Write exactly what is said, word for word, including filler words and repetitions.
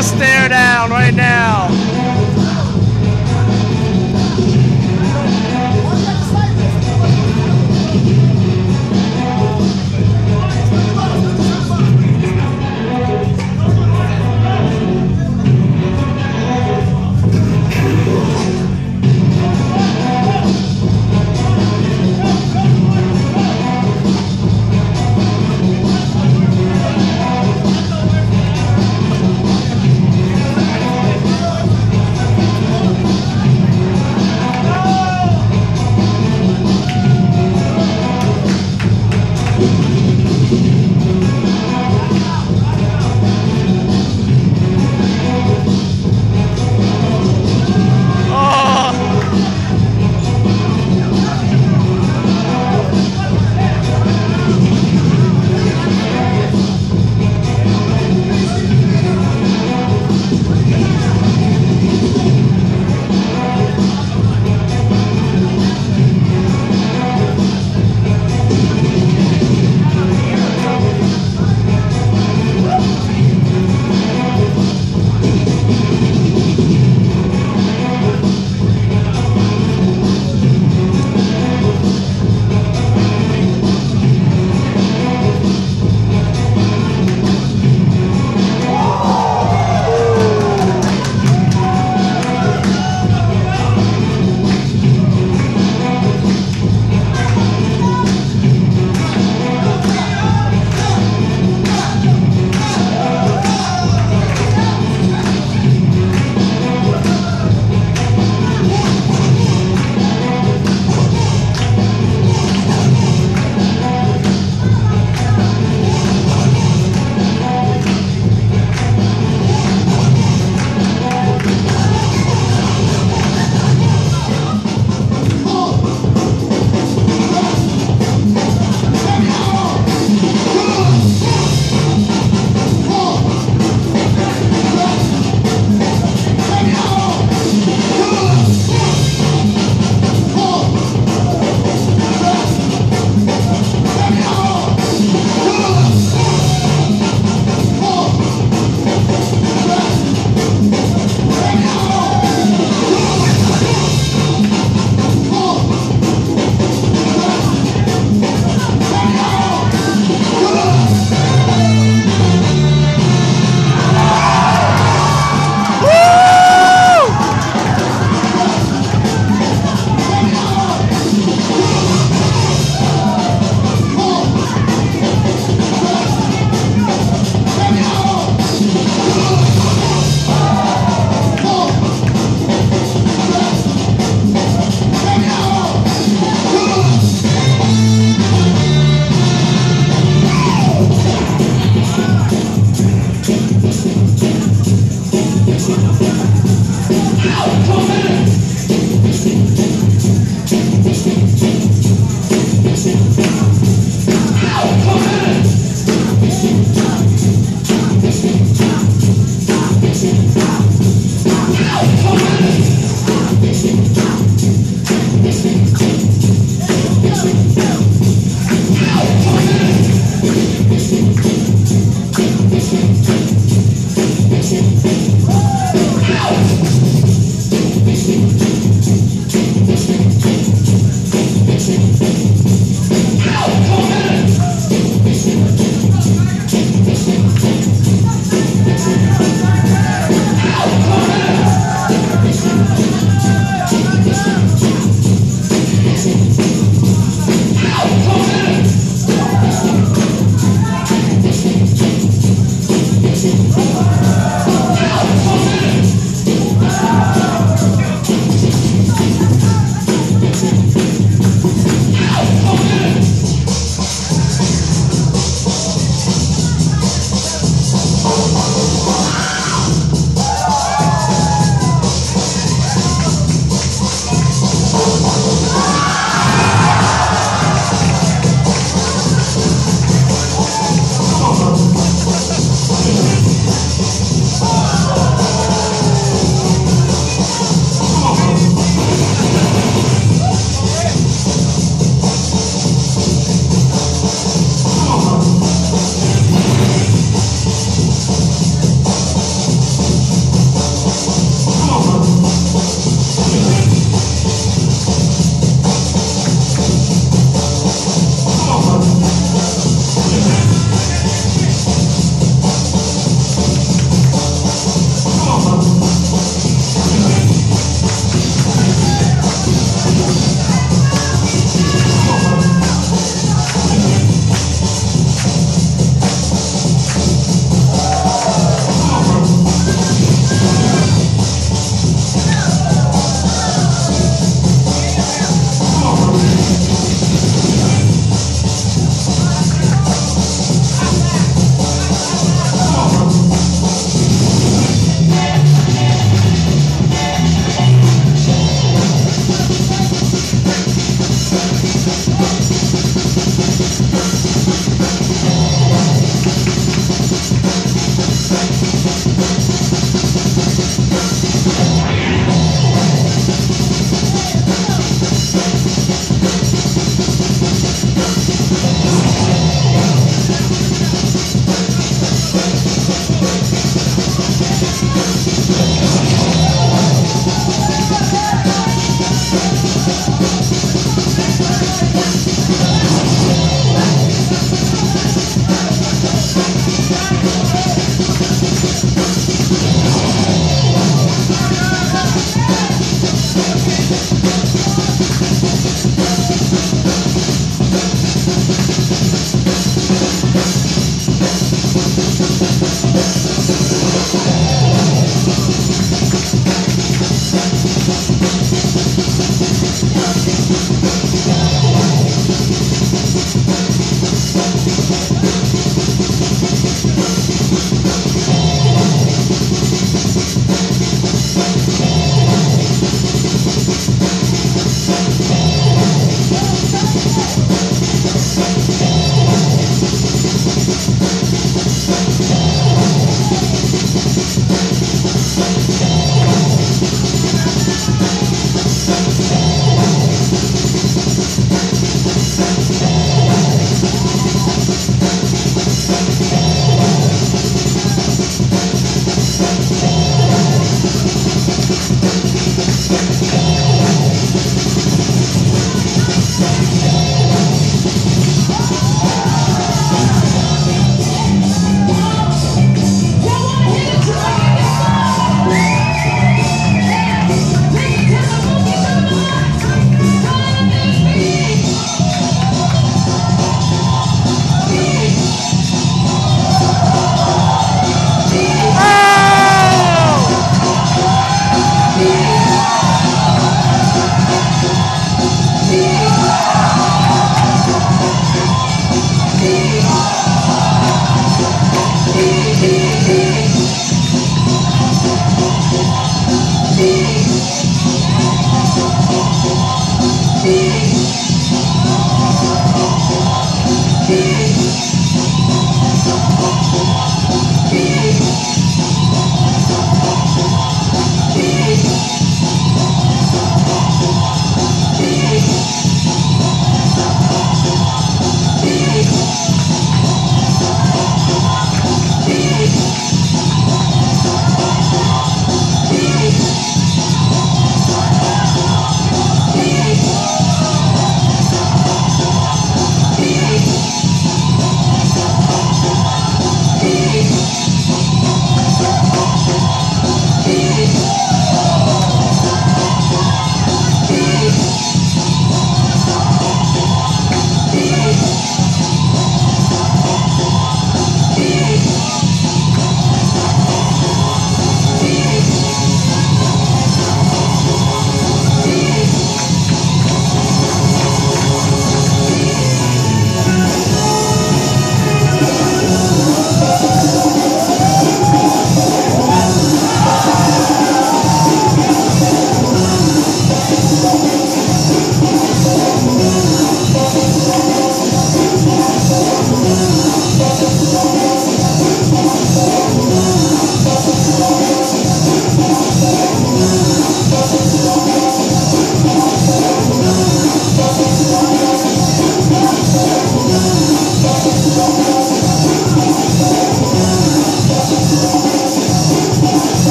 a stare down right now.